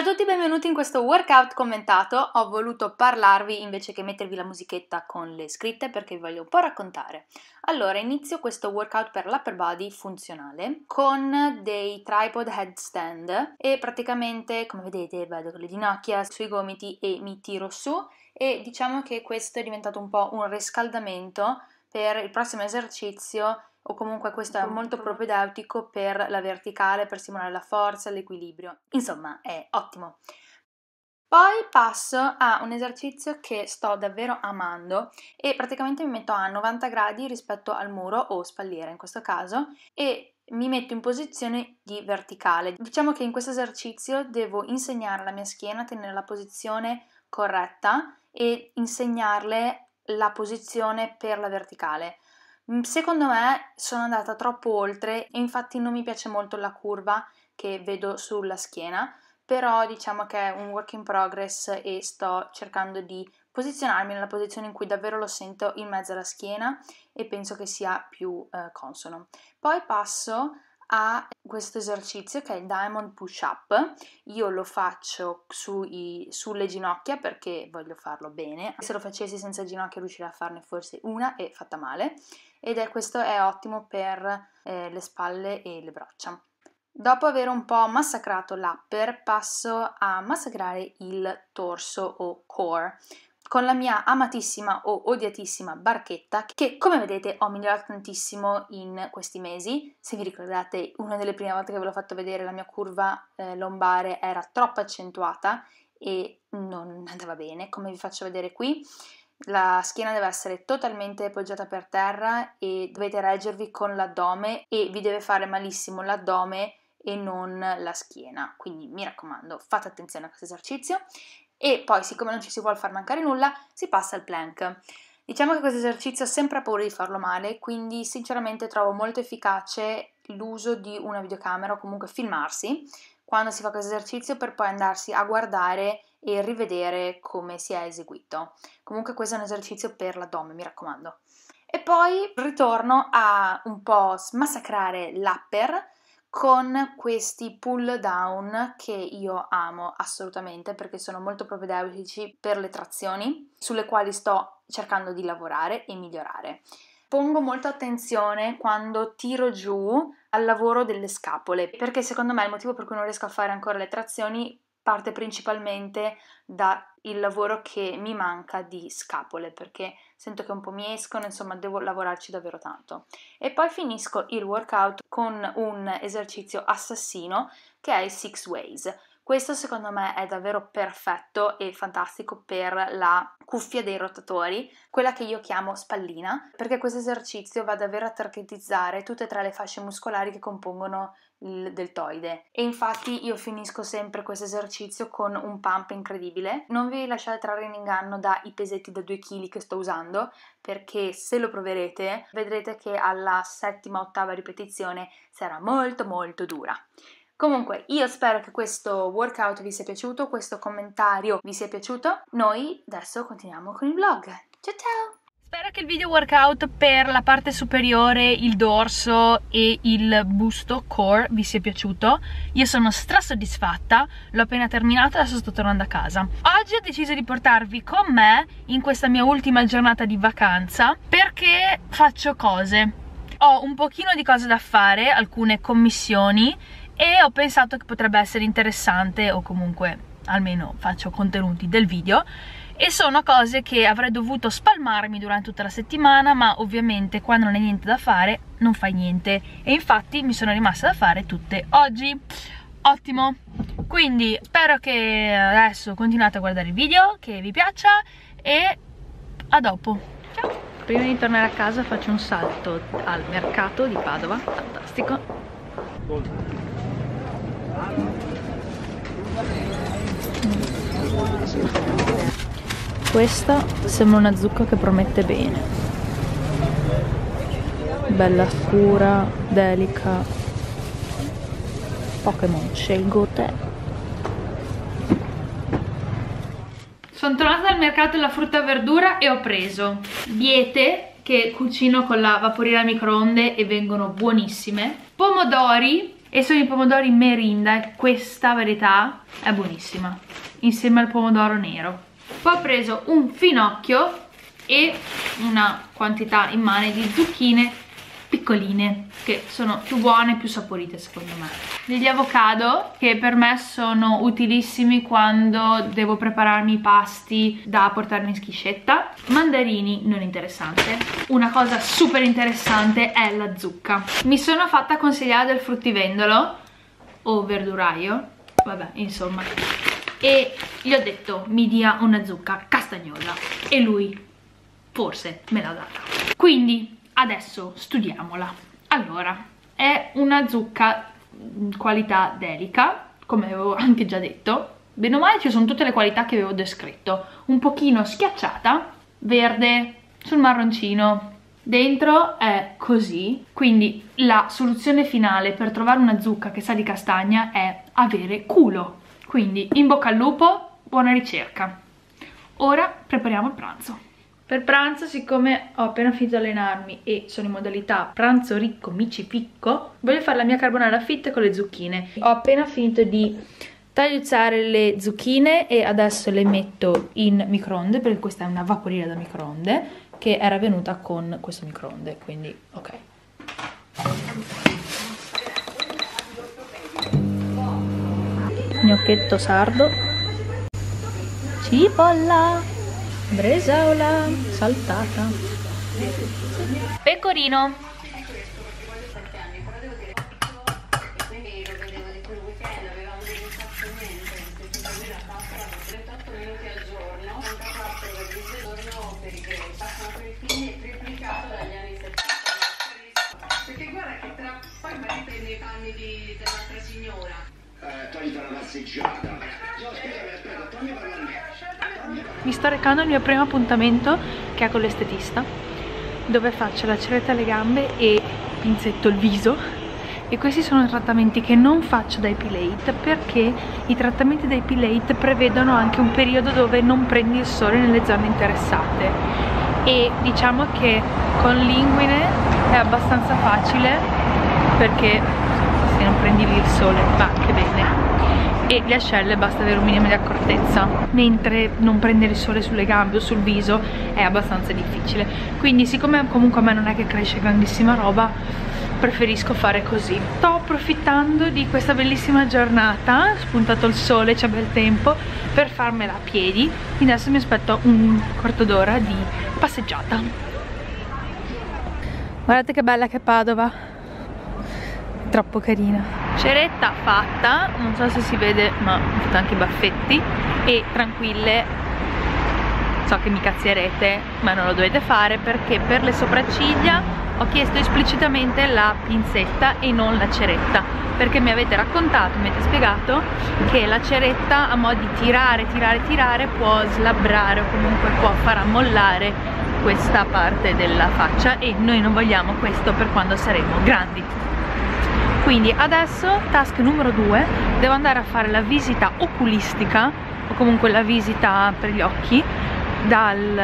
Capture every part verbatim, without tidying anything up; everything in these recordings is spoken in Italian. Ciao a tutti e benvenuti in questo workout commentato. Ho voluto parlarvi invece che mettervi la musichetta con le scritte perché vi voglio un po' raccontare. Allora, inizio questo workout per l'upper body funzionale con dei tripod headstand e praticamente, come vedete, vado con le ginocchia sui gomiti e mi tiro su, e diciamo che questo è diventato un po' un riscaldamento per il prossimo esercizio, o comunque questo è molto propedeutico per la verticale, per simulare la forza, l'equilibrio. Insomma, è ottimo. Poi passo a un esercizio che sto davvero amando e praticamente mi metto a novanta gradi rispetto al muro o spalliera in questo caso e mi metto in posizione di verticale. Diciamo che in questo esercizio devo insegnare alla mia schiena a tenere la posizione corretta e insegnarle la posizione per la verticale. Secondo me sono andata troppo oltre e infatti non mi piace molto la curva che vedo sulla schiena, però diciamo che è un work in progress e sto cercando di posizionarmi nella posizione in cui davvero lo sento in mezzo alla schiena e penso che sia più eh, consono. Poi passo a questo esercizio che è il diamond push up. Io lo faccio sui, sulle ginocchia perché voglio farlo bene. Se lo facessi senza ginocchia riuscirei a farne forse una e fatta male, ed è questo è ottimo per eh, le spalle e le braccia. Dopo aver un po' massacrato l'upper passo a massacrare il torso o core con la mia amatissima o odiatissima barchetta, che come vedete ho migliorato tantissimo in questi mesi. Se vi ricordate, una delle prime volte che ve l'ho fatto vedere, la mia curva eh, lombare era troppo accentuata e non andava bene, come vi faccio vedere qui. La schiena deve essere totalmente poggiata per terra e dovete reggervi con l'addome e vi deve fare malissimo l'addome e non la schiena, quindi mi raccomando fate attenzione a questo esercizio. E poi, siccome non ci si vuole far mancare nulla, si passa al plank. Diciamo che questo esercizio ho sempre paura di farlo male, quindi sinceramente trovo molto efficace l'uso di una videocamera o comunque filmarsi quando si fa questo esercizio per poi andarsi a guardare e rivedere come si è eseguito. Comunque questo è un esercizio per l'addome, mi raccomando. E poi ritorno a un po' massacrare l'upper con questi pull down che io amo assolutamente perché sono molto propedeutici per le trazioni, sulle quali sto cercando di lavorare e migliorare. Pongo molta attenzione quando tiro giù al lavoro delle scapole, perché secondo me il motivo per cui non riesco a fare ancora le trazioni parte principalmente dal lavoro che mi manca di scapole, perché sento che un po' mi escono, insomma devo lavorarci davvero tanto. E poi finisco il workout con un esercizio assassino che è il Six Ways. Questo secondo me è davvero perfetto e fantastico per la cuffia dei rotatori, quella che io chiamo spallina, perché questo esercizio va davvero a targetizzare tutte e tre le fasce muscolari che compongono il deltoide. E infatti io finisco sempre questo esercizio con un pump incredibile. Non vi lasciate trarre in inganno dai pesetti da due chili che sto usando, perché se lo proverete vedrete che alla settima ottava ripetizione sarà molto molto dura. Comunque io spero che questo workout vi sia piaciuto, questo commentario vi sia piaciuto. Noi adesso continuiamo con il vlog. Ciao ciao! Spero che il video workout per la parte superiore, il dorso e il busto, core, vi sia piaciuto. Io sono strasoddisfatta, l'ho appena terminato e adesso sto tornando a casa. Oggi ho deciso di portarvi con me in questa mia ultima giornata di vacanza perché faccio cose. Ho un pochino di cose da fare, alcune commissioni, e ho pensato che potrebbe essere interessante, o comunque almeno faccio contenuti del video, e sono cose che avrei dovuto spalmarmi durante tutta la settimana, ma ovviamente quando non hai niente da fare non fai niente, e infatti mi sono rimaste da fare tutte oggi. Ottimo, quindi spero che adesso continuate a guardare il video, che vi piaccia, e a dopo. Ciao. Prima di tornare a casa faccio un salto al mercato di Padova, fantastico. Questa sembra una zucca che promette bene, bella scura, delica. Pokémon, scelgo te. Sono tornata dal mercato della frutta e verdura e ho preso biete che cucino con la vaporiera a microonde e vengono buonissime, pomodori e sono i pomodori merinda e questa varietà è buonissima insieme al pomodoro nero. Poi ho preso un finocchio e una quantità immane di zucchine piccoline che sono più buone e più saporite secondo me. Degli avocado che per me sono utilissimi quando devo prepararmi i pasti da portarmi in schiscetta. Mandarini, non interessante. Una cosa super interessante è la zucca. Mi sono fatta consigliare del fruttivendolo o verduraio, vabbè insomma, e gli ho detto mi dia una zucca castagnola e lui forse me l'ha data. Quindi adesso studiamola. Allora, è una zucca qualità delica, come avevo anche già detto. Bene o male ci sono tutte le qualità che avevo descritto. Un pochino schiacciata, verde, sul marroncino. Dentro è così, quindi la soluzione finale per trovare una zucca che sa di castagna è avere culo. Quindi in bocca al lupo, buona ricerca. Ora prepariamo il pranzo. Per pranzo, siccome ho appena finito di allenarmi e sono in modalità pranzo ricco, mici picco, voglio fare la mia carbonara fit con le zucchine. Ho appena finito di tagliuzzare le zucchine e adesso le metto in microonde, perché questa è una vaporina da microonde che era venuta con questo microonde, quindi ok. Gnocchetto sardo, cipolla, bresaola saltata, pecorino, perché guarda che tra poi magari prende i panni della nostra signora. Eh, toglita la passeggiata. No, scusami, aspetta, togli per la me. Mi sto recando al mio primo appuntamento che è con l'estetista, dove faccio la ceretta alle gambe e pinzetto il viso, e questi sono i trattamenti che non faccio da epilate, perché i trattamenti da epilate prevedono anche un periodo dove non prendi il sole nelle zone interessate, e diciamo che con l'inguine è abbastanza facile perché se non prendi il sole va anche bene, e le ascelle basta avere un minimo di accortezza, mentre non prendere il sole sulle gambe o sul viso è abbastanza difficile. Quindi siccome comunque a me non è che cresce grandissima roba, preferisco fare così. Sto approfittando di questa bellissima giornata, spuntato il sole, c'è bel tempo, per farmela a piedi, quindi adesso mi aspetto un quarto d'ora di passeggiata. Guardate che bella che è Padova, troppo carina. Ceretta fatta, non so se si vede ma ho fatto anche i baffetti, e tranquille, so che mi cazzierete ma non lo dovete fare, perché per le sopracciglia ho chiesto esplicitamente la pinzetta e non la ceretta, perché mi avete raccontato, mi avete spiegato che la ceretta a mo' di tirare, tirare, tirare può slabbrare o comunque può far ammollare questa parte della faccia, e noi non vogliamo questo per quando saremo grandi. Quindi adesso, task numero due, devo andare a fare la visita oculistica, o comunque la visita per gli occhi, dal,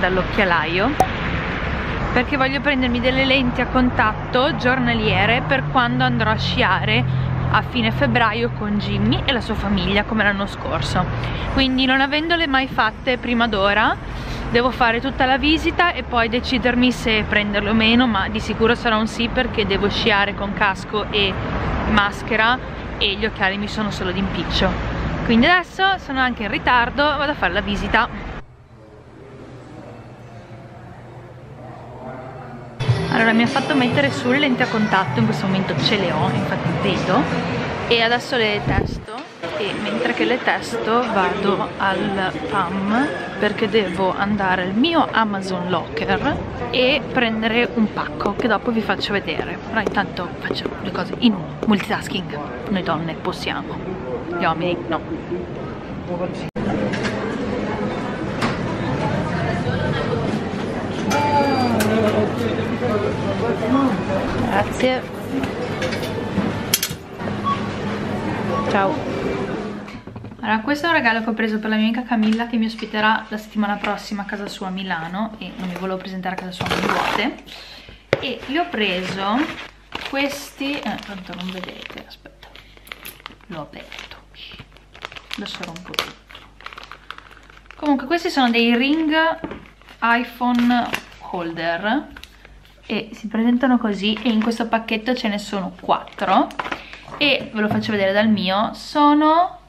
dall'occhialaio, perché voglio prendermi delle lenti a contatto giornaliere per quando andrò a sciare a fine febbraio con Jimmy e la sua famiglia, come l'anno scorso. Quindi non avendole mai fatte prima d'ora, devo fare tutta la visita e poi decidermi se prenderlo o meno, ma di sicuro sarà un sì, perché devo sciare con casco e maschera e gli occhiali mi sono solo d'impiccio. Quindi adesso sono anche in ritardo, vado a fare la visita. Allora, mi ha fatto mettere su le lenti a contatto, in questo momento ce le ho, infatti vedo, e adesso le testo. E mentre che le testo vado al P A M, perché devo andare al mio Amazon Locker e prendere un pacco che dopo vi faccio vedere. Però intanto faccio le cose in multitasking. Noi donne possiamo, gli uomini no. Grazie. Ciao. Allora, questo è un regalo che ho preso per la mia amica Camilla, che mi ospiterà la settimana prossima a casa sua a Milano, e non mi volevo presentare a casa sua, mi vuote, e gli ho preso questi, eh, tanto non vedete, aspetta, l'ho aperto, adesso rompo tutto. Comunque questi sono dei ring iPhone holder e si presentano così, e in questo pacchetto ce ne sono quattro e ve lo faccio vedere dal mio. Sono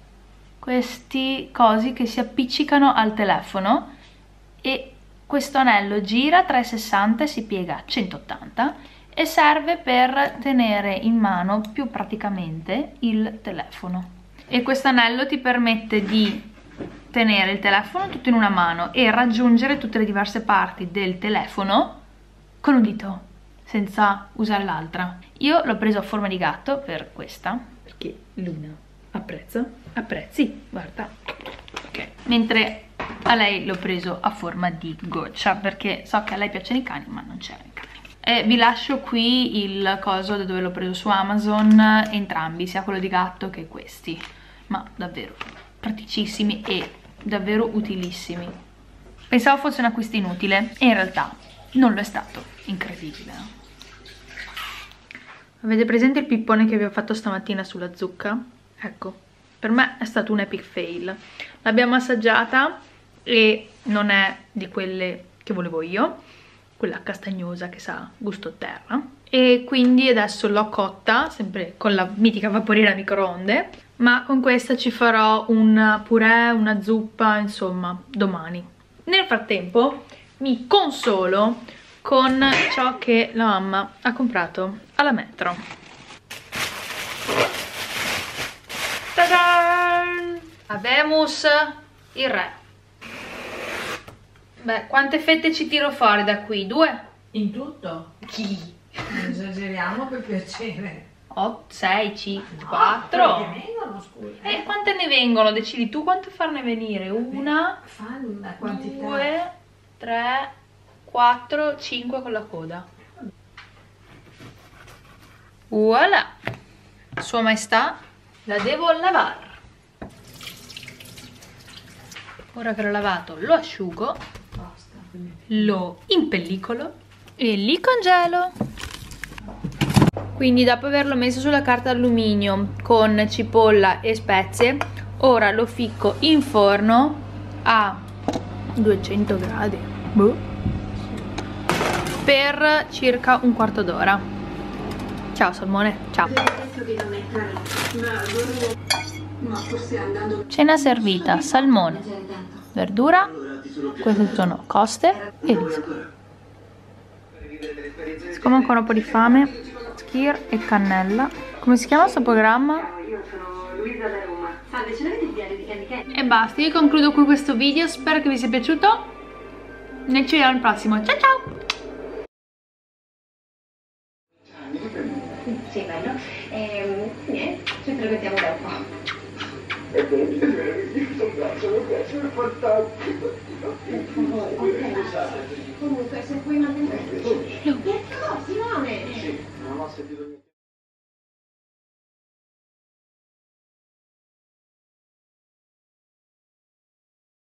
questi cosi che si appiccicano al telefono e questo anello gira trecentosessanta e si piega a centottanta e serve per tenere in mano più praticamente il telefono, e questo anello ti permette di tenere il telefono tutto in una mano e raggiungere tutte le diverse parti del telefono con un dito senza usare l'altra. Io l'ho preso a forma di gatto per questa, perché Luna apprezza, apprezzi, guarda, ok, mentre a lei l'ho preso a forma di goccia perché so che a lei piacciono i cani, ma non c'erano i cani. E vi lascio qui il coso da dove l'ho preso su Amazon, entrambi, sia quello di gatto che questi, ma davvero praticissimi e davvero utilissimi. Pensavo fosse un acquisto inutile e in realtà non lo è stato, incredibile. Avete presente il pippone che vi ho fatto stamattina sulla zucca? Ecco, per me è stato un epic fail. L'abbiamo assaggiata e non è di quelle che volevo io, quella castagnosa che sa gusto terra, e quindi adesso l'ho cotta sempre con la mitica vaporiera a microonde, ma con questa ci farò un purè, una zuppa, insomma domani. Nel frattempo mi consolo con ciò che la mamma ha comprato alla Metro. Ta-da! Abemus il re. Beh, quante fette ci tiro fuori da qui? Due? In tutto? Chi? Non esageriamo, per piacere. otto, sei, cinque, quattro. Quante ne vengono, scusa? Eh, quante ne vengono? Decidi tu quante farne venire. Una, due, tre, quattro, cinque con la coda. Voilà. Sua Maestà, la devo lavare. Ora che l'ho lavato, lo asciugo, lo impellicolo e li congelo. Quindi dopo averlo messo sulla carta alluminio con cipolla e spezie, ora lo ficco in forno a duecento gradi, boh, per circa un quarto d'ora. Ciao salmone, ciao. Cena servita, salmone, verdura. Queste sono coste e riso. Siccome ho ancora un po' di fame, skir e cannella. Come si chiama sto programma? E basta, io concludo qui questo video, spero che vi sia piaciuto. Noi ci vediamo al prossimo, ciao ciao! Sì, bello. E niente, ci interrogiamo dopo. Comunque se puoi mantenere. Che cosa, Simone? Sì, non ho sentito niente.